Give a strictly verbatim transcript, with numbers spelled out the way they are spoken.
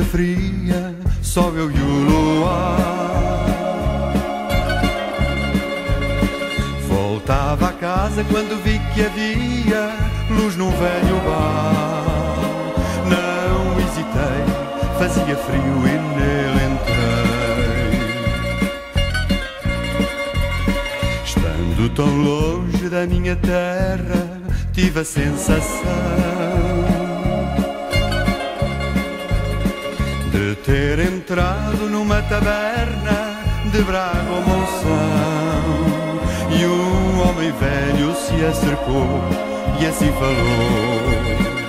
noite fria, só eu e o luar. Voltava a casa quando vi que havia luz num velho bar. Não hesitei, fazia frio e nele entrei. Estando tão longe da minha terra, tive a sensação de ter entrado numa taberna de Braga ou Monção. E um homem velho se acercou e assim falou: